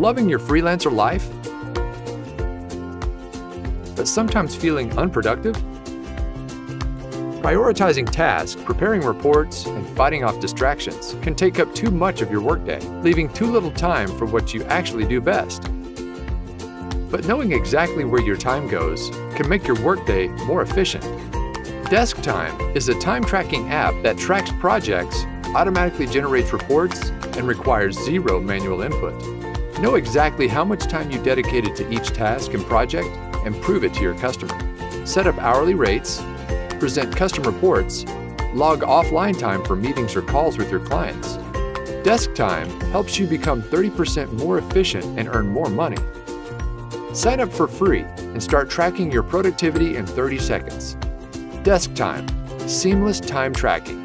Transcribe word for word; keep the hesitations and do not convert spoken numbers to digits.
loving your freelancer life, but sometimes feeling unproductive? Prioritizing tasks, preparing reports, and fighting off distractions can take up too much of your workday, leaving too little time for what you actually do best. But knowing exactly where your time goes can make your workday more efficient. DeskTime is a time-tracking app that tracks projects, automatically generates reports, and requires zero manual input. Know exactly how much time you dedicated to each task and project and prove it to your customer. Set up hourly rates, present custom reports, log offline time for meetings or calls with your clients. DeskTime helps you become thirty percent more efficient and earn more money. Sign up for free and start tracking your productivity in thirty seconds. DeskTime, seamless time tracking.